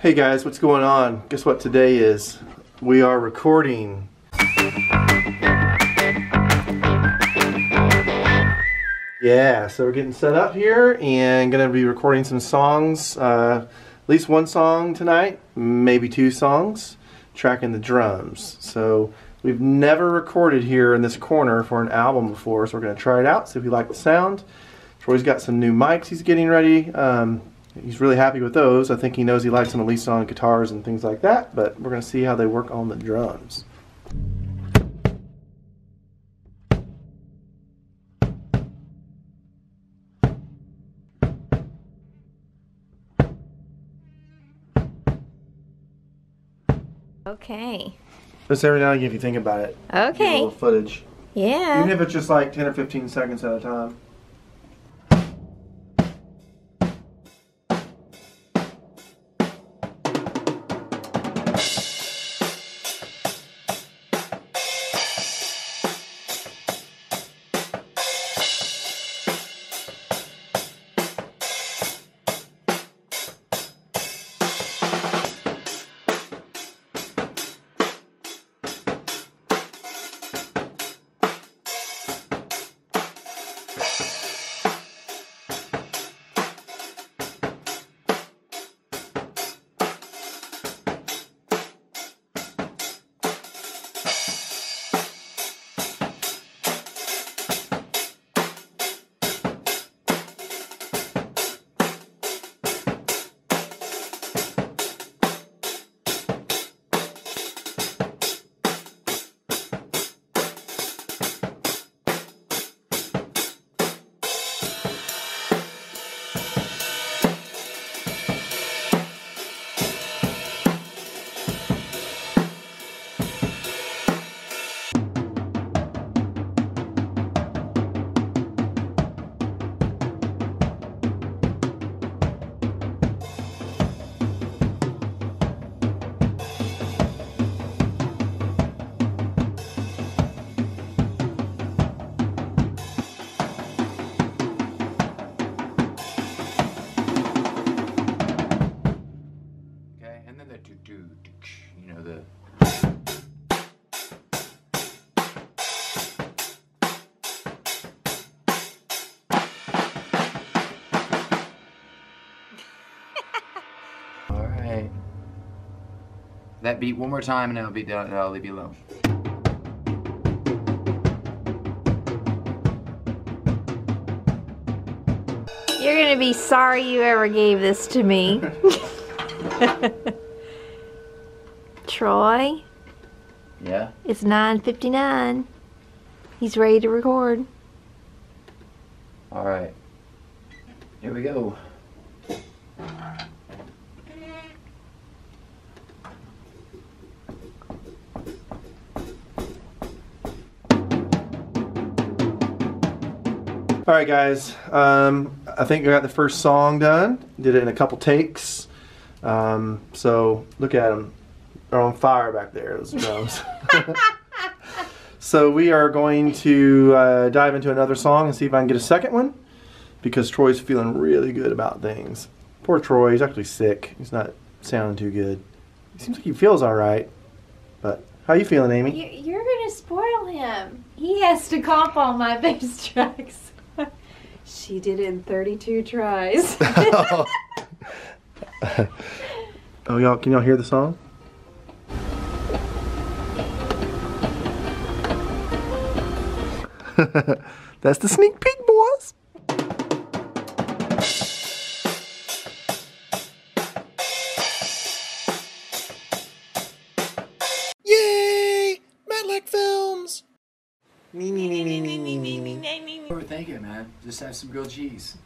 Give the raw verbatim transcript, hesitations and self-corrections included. Hey guys, what's going on? Guess what today is? We are recording. Yeah, so we're getting set up here and gonna be recording some songs. Uh, at least one song tonight, maybe two songs, tracking the drums. So we've never recorded here in this corner for an album before, so we're gonna try it out, see if you like the sound. Troy's got some new mics he's getting ready. Um, He's really happy with those. I think he knows he likes them at least on guitars and things like that, but we're going to see how they work on the drums. Okay. Just every now and again if you think about it. Okay. Get a little footage. Yeah. Even if it's just like ten or fifteen seconds at a time. That beat one more time and I'll be done and I'll leave you alone. You're gonna be sorry you ever gave this to me. Troy? Yeah? It's nine fifty-nine. He's ready to record. Alright. Here we go. Alright guys, um, I think I got the first song done, did it in a couple takes, um, so look at them, they're on fire back there, those drums. So we are going to uh, dive into another song and see if I can get a second one, because Troy's feeling really good about things. Poor Troy, he's actually sick, he's not sounding too good. He seems like he feels alright, but how you feeling, Amy? You're going to spoil him. He has to comp all my bass tracks. She did it in thirty-two tries. Oh, y'all, can y'all hear the song? That's the sneak peek, boys. Yay! Matt like films. Me, me, me, me, me, me, me, me. What were we thinking, man? Just have some grilled cheese.